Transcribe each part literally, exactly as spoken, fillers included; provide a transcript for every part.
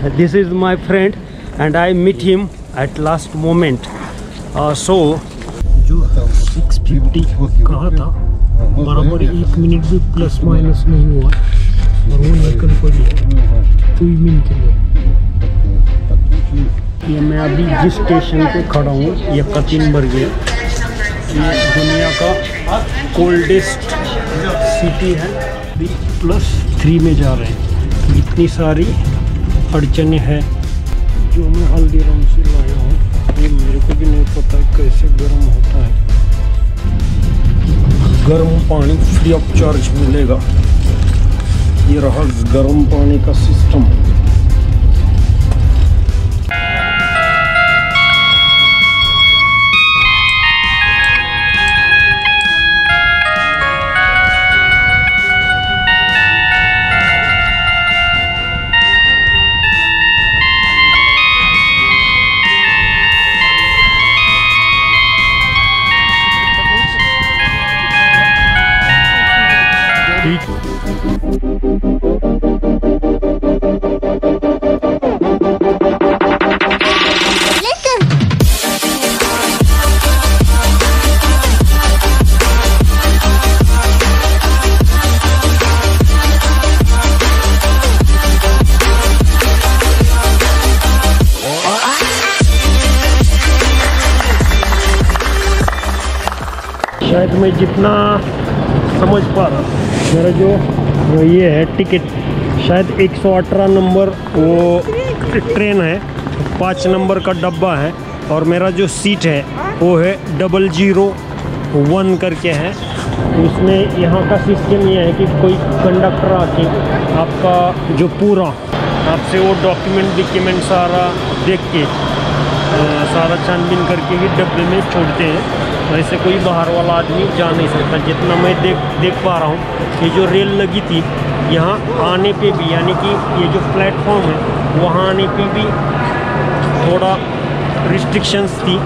This is my friend and I meet him at last moment. Uh, so जो six fifty कहा था बराबर एक मिनट भी प्लस माइनस नहीं हुआ और वो निकल पड़ी Tyumen के लिए। ये मैं अभी जिस स्टेशन पे खड़ा हूँ येकातेरिनबर्ग, ये दुनिया का कोल्डेस्ट सिटी है। अभी प्लस थ्री में जा रहे हैं। इतनी सारी अड़चने हैं। जो मैं हल्दीराम से लाया हूँ ये मेरे को भी नहीं पता कैसे गर्म होता है। गर्म पानी फ्री ऑफ चार्ज मिलेगा। ये रहा गर्म पानी का सिस्टम। शायद मैं जितना समझ पा रहा, मेरा जो ये है टिकट शायद एक सौ अठारह नंबर वो ट्रेन है, पाँच नंबर का डब्बा है और मेरा जो सीट है वो है डबल जीरो वन करके है। उसमें यहाँ का सिस्टम ये है कि कोई कंडक्टर आके आपका जो पूरा आपसे वो डॉक्यूमेंट डिक्यूमेंट सारा देख के सारा छानबीन करके ही डब्बे में छोड़ते हैं। वैसे कोई बाहर वाला आदमी जा नहीं सकता। जितना मैं देख देख पा रहा हूँ, ये जो रेल लगी थी यहाँ आने पे भी, यानी कि ये जो प्लेटफॉर्म है वहाँ आने पे भी थोड़ा रिस्ट्रिक्शंस थी।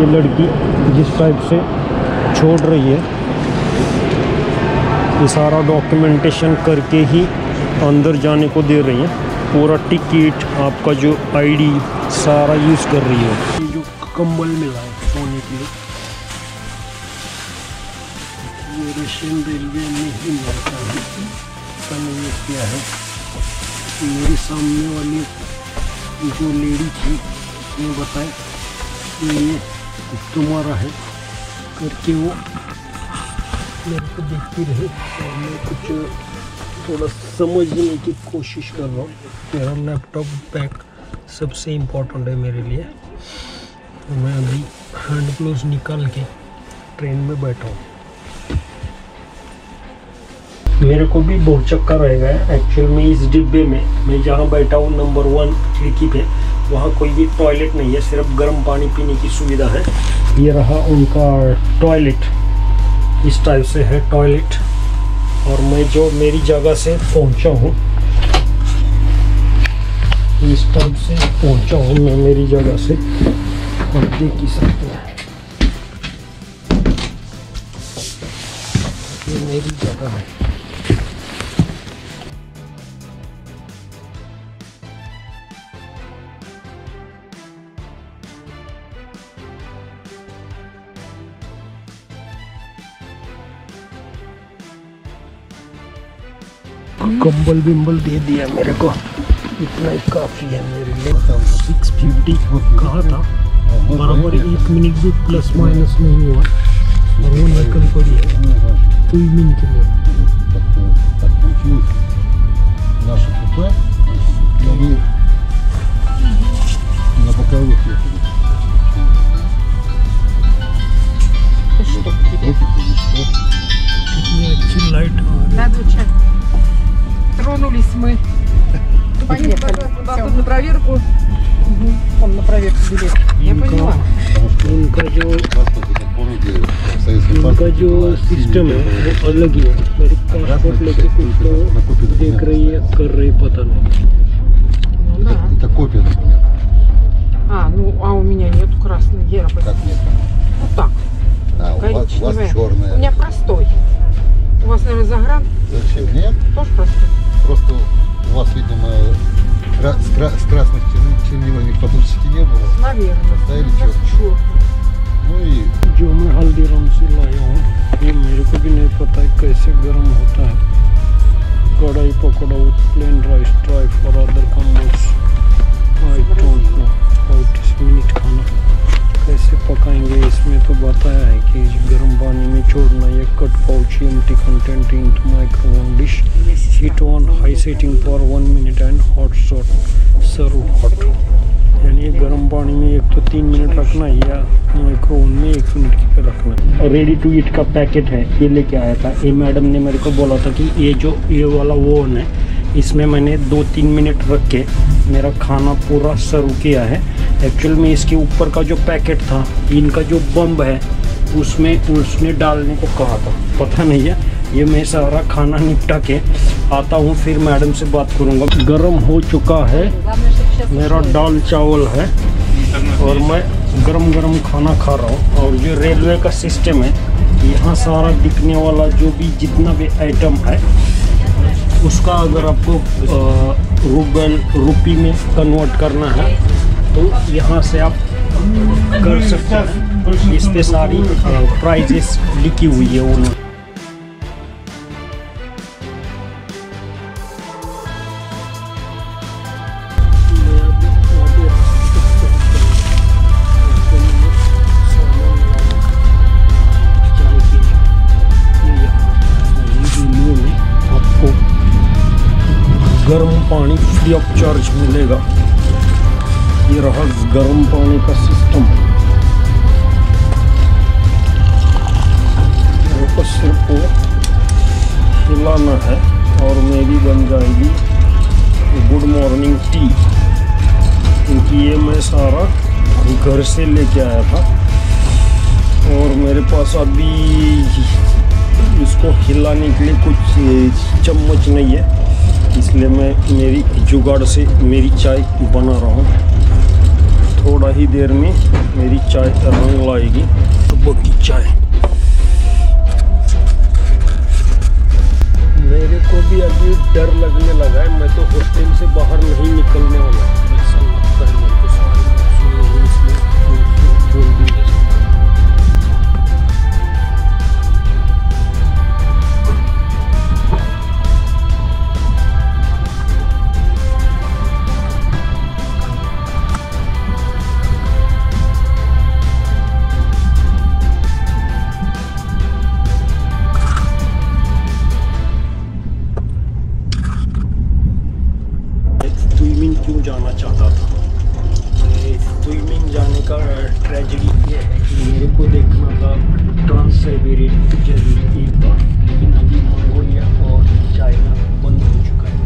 ये लड़की जिस टाइप से छोड़ रही है, ये सारा डॉक्यूमेंटेशन करके ही अंदर जाने को दे रही है। पूरा टिकट आपका जो आईडी सारा यूज़ कर रही है। जो कंबल मिला है सोने के लिए ये रशियन रेलवे में ही मिलता है, कन्वेंट किया है। मेरे सामने वाली जो लेडी थी वो बताए कि ये तुम्हारा है करके, वो मेरे को देखती रही और मैं कुछ थोड़ा समझने की कोशिश कर रहा हूँ। मेरा लैपटॉप बैग सबसे इम्पोर्टेंट है मेरे लिए। मैं अभी हैंड ग्लोव निकाल के ट्रेन में बैठा हूँ। मेरे को भी बहुत चक्कर रह गया एक्चुअल में। इस डिब्बे में मैं जहाँ बैठा हूँ नंबर वन खिड़की पे, वहाँ कोई भी टॉयलेट नहीं है, सिर्फ गर्म पानी पीने की सुविधा है। ये रहा उनका टॉयलेट, इस टाइप से है टॉयलेट। और मैं जो मेरी जगह से पहुँचा हूँ, इस टाइप से पहुँचा हूँ मैं मेरी जगह से, और देख ही सकते हैं ये मेरी जगह है। कंबल बिंबल दे दिया मेरे को, इतना ही काफ़ी है मेरे लिए। सिक्स फिफ्टी कहा था बराबर एक मिनट भी प्लस माइनस नहीं हुआ और वो निकल पड़ी है Tyumen के लिए। कितनी अच्छी लाइट тронулись мы. Поехали на проверку. Он на проверку билет. Я поняла. उनका जो उनका जो सिस्टम है वो अलग ही है। मेरे पासपोर्ट लेके कुछ तो देख रही है, कर रही, पता नहीं। Это копия, например. А, ну, а у меня нету красной гера. Как нет? Вот так. А, у вас, у вас черная. У меня простой. У вас, наверное, загран? Зачем? Нет. Тоже простой. Просто у вас, видимо, кра с, кра с красных чернилами подушечки не было? Наверное. Поставили черт. Ну и... जो मैं हल्दी रंग से लाया हूँ, ये मेरे को भी नहीं पता है कैसे गर्म होता है। कढ़ाई pakora with plain rice, try for other combos. I don't know how it is minute खाना कैसे पकाएंगे। इसमें तो बताया है कि गर्म पानी में छोड़ना। ये cut pouch empty content into microwave dish, heat on high setting for one minute and hot shot, serve hot. यानी गर्म पानी में एक तो तीन मिनट रखना है या माइक्रोवन में एक मिनट के रखना। रेडी टू ईट का पैकेट है, ये लेके आया था। ये मैडम ने मेरे को बोला था कि ये जो ये वाला ओवन है इसमें मैंने दो तीन मिनट रख के मेरा खाना पूरा सर्व किया है। एक्चुअल में इसके ऊपर का जो पैकेट था, इनका जो बम्ब है उसमें उसने डालने को कहा था, पता नहीं है। ये मैं सारा खाना निपटा के आता हूँ, फिर मैडम से बात करूँगा। गरम हो चुका है मेरा दाल चावल है और मैं गरम गरम खाना खा रहा हूँ। और जो रेलवे का सिस्टम है, यहाँ सारा दिखने वाला जो भी जितना भी आइटम है उसका अगर आपको रूबल रुपी में कन्वर्ट करना है तो यहाँ से आप कर सकते हैं। इस पे सारी प्राइजेस लिखी हुई है उन्होंने। गर्म पानी फ्री ऑफ चार्ज मिलेगा। ये रहा गर्म पानी का सिस्टम। मेरे को सिर्फ वो खिलाना है और मेरी बन जाएगी गुड मॉर्निंग टी, क्योंकि ये मैं सारा घर से लेके आया था और मेरे पास अभी इसको खिलाने के लिए कुछ चम्मच नहीं है, इसलिए मैं मेरी जुगाड़ से मेरी चाय बना रहा हूँ। थोड़ा ही देर में मेरी चाय रंग लाएगी, सुबह की चाय। मेरे को भी अभी डर लगने लगा है, मैं तो हॉस्टल से बाहर नहीं निकलने वाला। ऐसा लगता है मेरे को सारे क्यों जाना चाहता था। ट्यूमेन जाने का ट्रेजेडी ये है कि मेरे को देखना था ट्रांस साइबेरियन जर्नी एक बार, लेकिन अभी मंगोलिया और चाइना बंद हो चुका है।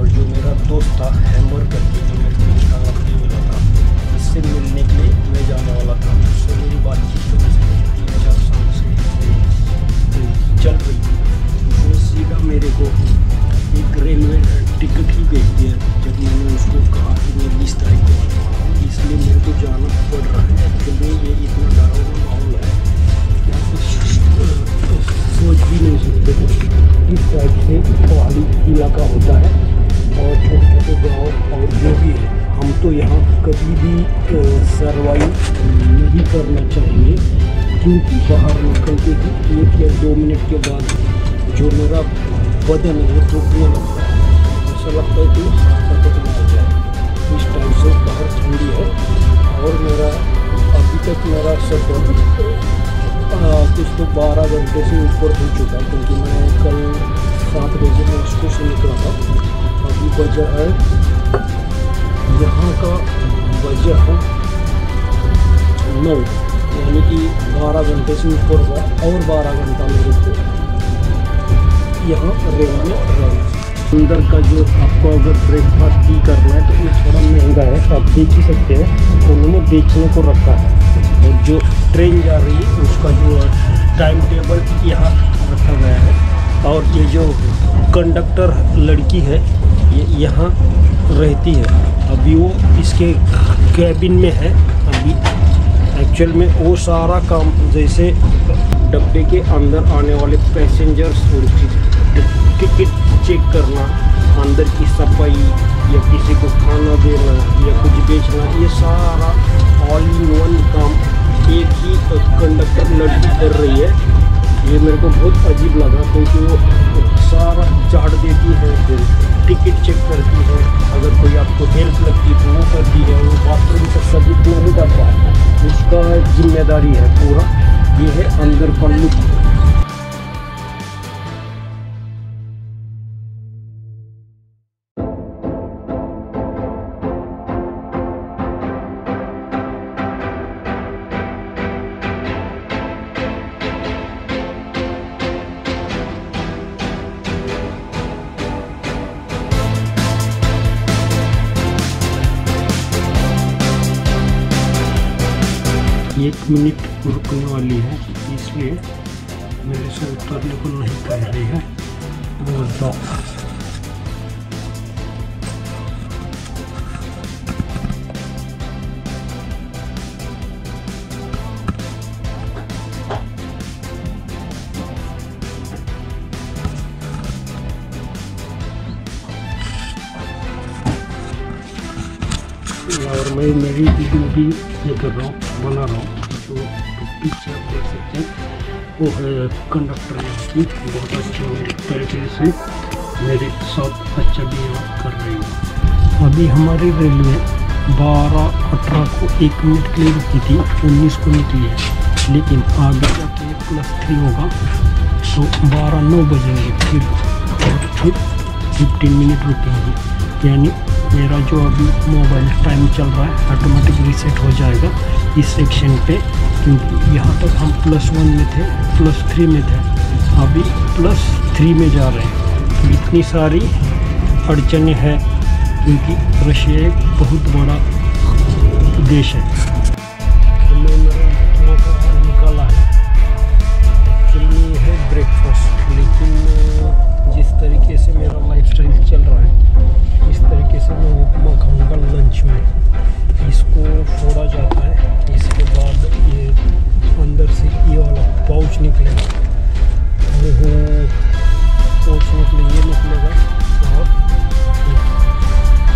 और जो मेरा दोस्त था हैमर करके, जो मेरे को इंस्टाग्राम पे मिला था, इससे मिलने के लिए मैं जाने वाला था। उससे मेरी बातचीत तो तीन चार साल से चल रही थी। उसने सीधा मेरे को एक रेलवे टिकट ही भेज दिया जब मैंने उसको कहा कि मैं बीस तारीख को आने वाला हूँ, इसलिए मेरे को जाना पड़ रहा है। एक्चुअली ये इतना डरावना माहौल है कि आप कुछ सोच भी नहीं सकते हो। इस टाइप से पहाड़ी इलाका होता है और छोटे छोटे गाँव और जो भी है, हम तो यहाँ कभी भी सर्वाइव नहीं करना चाहेंगे, क्योंकि बाहर निकलते ही एक या दो मिनट के बाद जो मेरा बदन है टूटने लगता है। ऐसा लगता है कि संकट में आ जाए। इस टाइम से बाहर ठंडी है और मेरा अभी तक मेरा सफर कुछ तो बारह घंटे से ऊपर हो चुका है, क्योंकि मैं कल सात बजे में उसको से निकला था। अभी बजा है यहाँ का बजा है नौ, यानी कि बारह घंटे से ऊपर हुआ और बारह घंटा मेरे को यहाँ रेलवे रहना। अंदर का जो आपको अगर ब्रेकफास्ट भी करना है तो ये थोड़ा महंगा है, आप देख ही सकते हैं, उन्होंने बेचने को रखा है। और जो ट्रेन जा रही है उसका जो टाइम टेबल यहाँ रखा गया है। और ये जो कंडक्टर लड़की है ये यहाँ रहती है, अभी वो इसके कैबिन में है। अभी एक्चुअल में वो सारा काम जैसे डब्बे के अंदर आने वाले पैसेंजर्स और टिकट चेक करना, अंदर की सफाई, या किसी को खाना देना या कुछ बेचना, ये सारा ऑल इन वन काम एक ही कंडक्टर लड़की कर रही है। ये मेरे को बहुत अजीब लगा क्योंकि वो सारा झाड़ देती है, फिर टिकट चेक करती है, अगर कोई आपको हेल्प लगती है तो वो करती है, वो बाथरूम तक सभी को नहीं कर पाता, उसका जिम्मेदारी है पूरा। ये है अंदर पल्लू। एक मिनट रुकने वाली है इसलिए मेरे से उतरने को नहीं कह रही है। वो जाओ और मैं मेरी वीडियो भी ये कर रहा हूँ, बना रहा हूँ। जो पीछे आप देख सकते हैं वो है कंडक्टर की बहुत अच्छी तरीके से मेरे साथ अच्छा बिहेव कर रही है। अभी हमारी रेलवे बारह अठारह को एक मिनट के लिए रुकी थी, उन्नीस को निकली है, लेकिन आगे जाके प्लस थ्री होगा तो बारह नौ बजेंगे फिर और फिर फिफ्टीन मिनट रुकेंगे, यानी मेरा जो अभी मोबाइल टाइम चल रहा है ऑटोमेटिक रीसेट हो जाएगा इस सेक्शन पे, क्योंकि यहाँ तक हम प्लस वन में थे, प्लस थ्री में थे, अभी प्लस थ्री में जा रहे हैं। तो इतनी सारी अड़चने हैं क्योंकि रशिया एक बहुत बड़ा देश है। मैंने निकाला है एक्चुअली है ब्रेकफास्ट, लेकिन जिस तरीके से मेरा लाइफस्टाइल चल रहा है इस तरीके से मैं उपमा खाऊंगा लंच में। इसको फोड़ा जाता है, इसके बाद ये अंदर से ये वाला पाउच निकलेगा, वो पाउच निकले ये निकलेगा और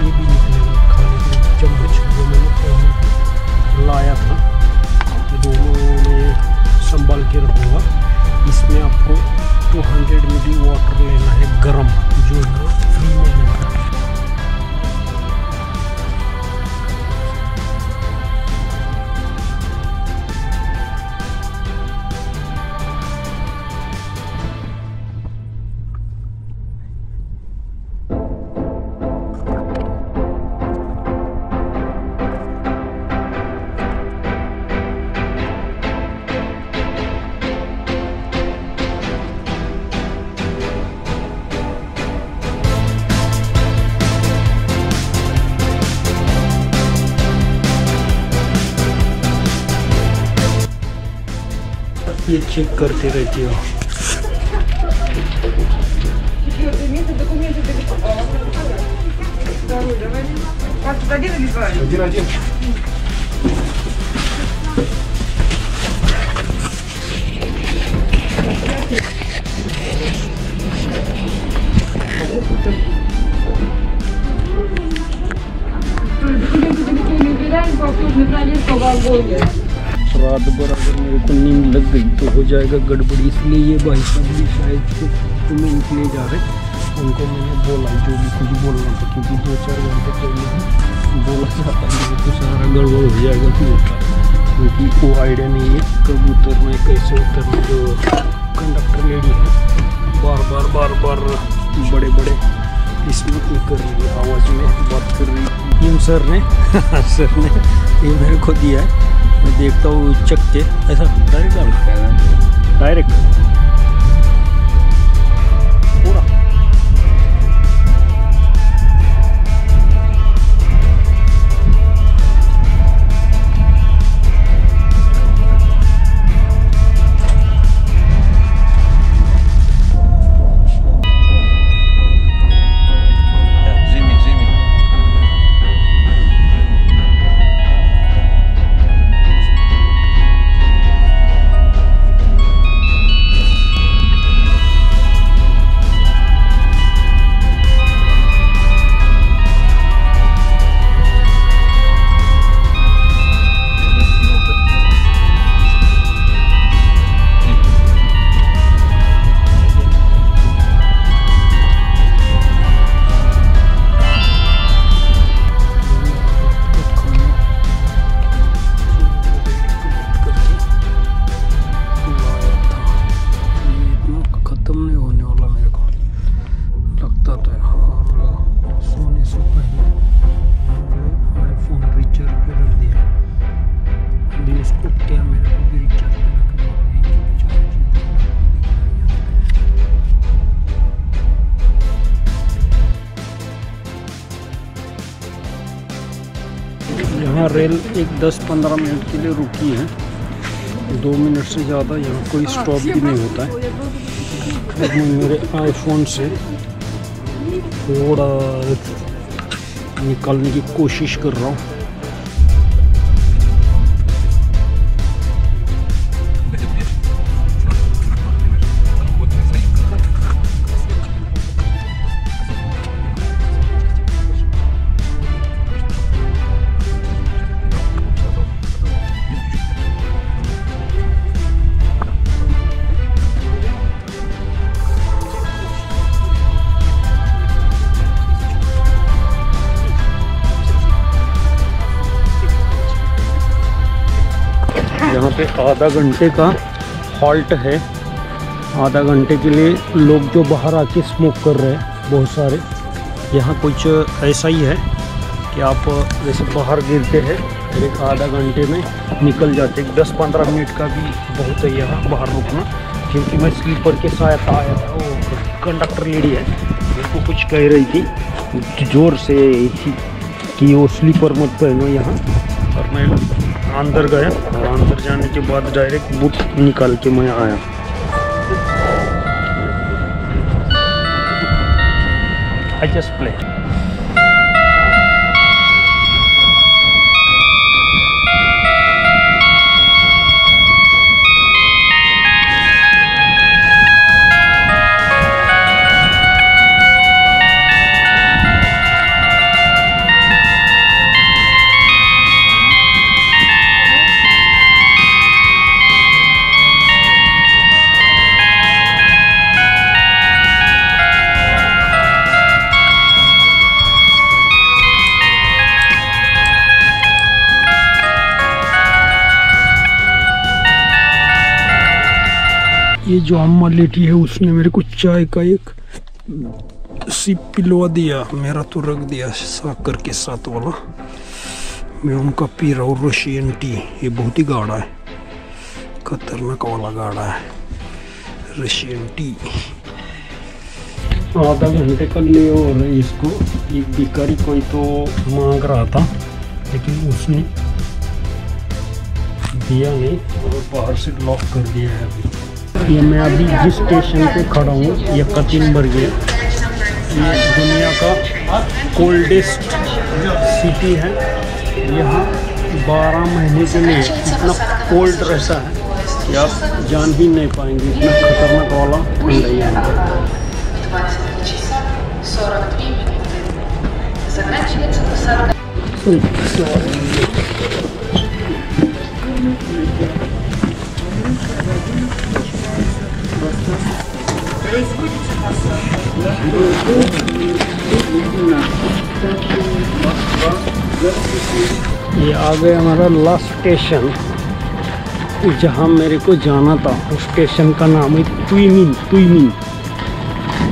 ये भी निकलेगा खाने के लिए चम्मच जो मैंने लाया था। ये दोनों में संभाल के रखूँगा। इसमें आपको दो सौ मिली वाटर लेना है गरम, जो फ्री में लेना है। ये चेक करते रहती हो। रात भर अगर मेरे को नींद लग गई तो हो जाएगा गड़बड़ी, इसलिए ये भाई साहब भी शायद तुम्हें निकले जा रहे, उनको मैंने बोला जो भी कुछ बोलना था क्योंकि दो चार घंटे पहले ही बोला जाता है तो सारा गड़बड़ हो जाएगा फिर, क्योंकि वो आइडिया नहीं है कब उतरना है कैसे उतरना। जो कंडक्टर लेडी है बार बार बार बार बड़े बड़े इसमें ये कर रही है, आवाज़ में बात कर रही है। इन सर ने सर ने ये मेरे को दिया है, मैं देखता हूँ चक के ऐसा डायरेक्ट डाल डायरेक्ट पूरा। यहाँ रेल एक दस पंद्रह मिनट के लिए रुकी है, दो मिनट से ज़्यादा यहाँ कोई स्टॉप भी नहीं होता है। मैं मेरे आईफोन से थोड़ा निकालने की कोशिश कर रहा हूँ। यहाँ पे आधा घंटे का हॉल्ट है, आधा घंटे के लिए लोग जो बाहर आके स्मोक कर रहे हैं बहुत सारे। यहाँ कुछ ऐसा ही है कि आप जैसे बाहर गिरते हैं फिर एक आधा घंटे में निकल जाते हैं। दस पंद्रह मिनट का भी बहुत है यहाँ बाहर रुकना, क्योंकि मैं स्लीपर के साथ आया था। वो कंडक्टर लेडी है, उसको कुछ कह रही थी ज़ोर से थी कि वो स्लीपर मत पहनो यहाँ, और मैं अंदर गया और अंदर जाने के बाद डायरेक्ट बूट निकाल के मैं आया। I just play. ये जो अम्मा लेटी है उसने मेरे को चाय का एक सिप पिलवा दिया, मेरा तो रख दिया साकर के साथ वाला। मैं उनका पी रहा हूँ रशियन टी। ये बहुत ही गाढ़ा है, खतरनाक वाला गाढ़ा है रशियन टी। आधा घंटे का ले और इसको एक भिखारी कोई तो मांग रहा था, लेकिन उसने दिया नहीं और बाहर से लॉक कर दिया है। अभी ये मैं अभी जिस स्टेशन पे खड़ा हूँ येकातेरिनबर्ग, ये दुनिया का कोल्डेस्ट सिटी है। यहाँ बारह महीने के लिए इतना कोल्ड रहता है कि आप जान भी नहीं पाएंगे, इतना खतरनाक वाला ठंडा है। ये आ गया हमारा लास्ट स्टेशन जहाँ मेरे को जाना था। उस स्टेशन का नाम है तुईमिन। तुईमिन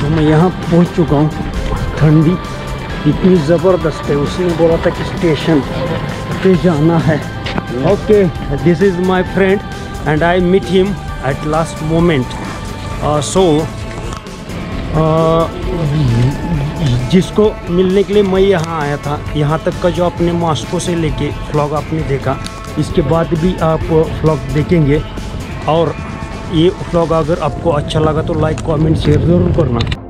तो मैं यहाँ पहुँच चुका हूँ। ठंडी इतनी ज़बरदस्त है। उसने बोला था कि स्टेशन पे जाना है। Okay, this is my friend and I meet him at last moment. uh, so uh, जिसको मिलने के लिए मैं यहाँ आया था। यहाँ तक का जो आपने मॉस्को से लेके व्लॉग आपने देखा, इसके बाद भी आप व्लॉग देखेंगे। और ये व्लॉग अगर आपको अच्छा लगा तो लाइक कमेंट शेयर ज़रूर करना।